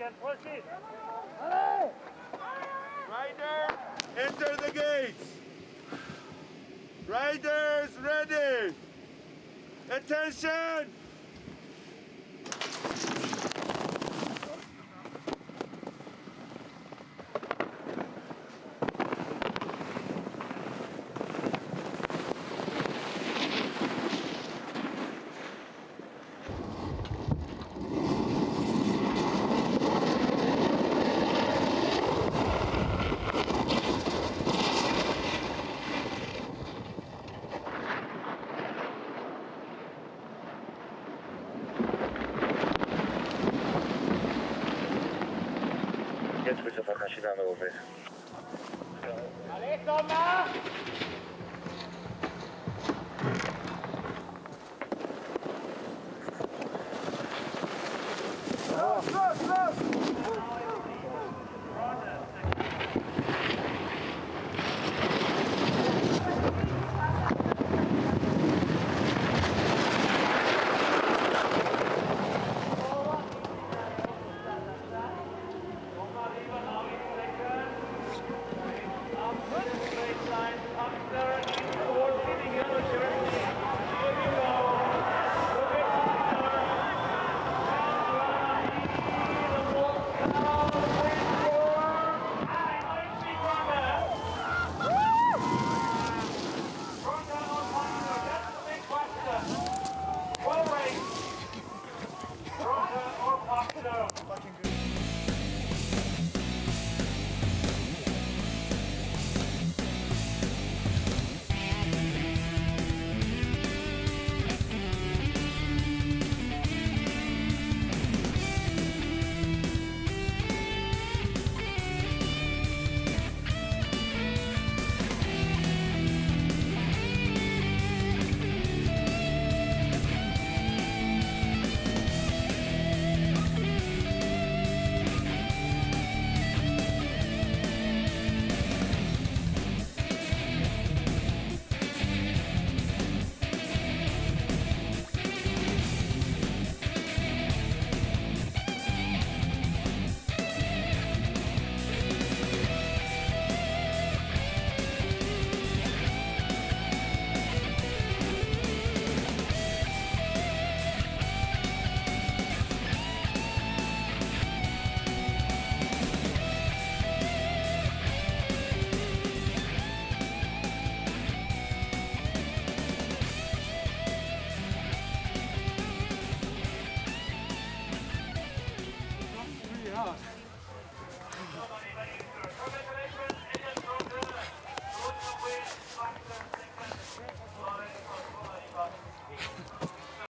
can push it. Riders, enter the gates. Riders ready. Attention. Начинаем его вместе.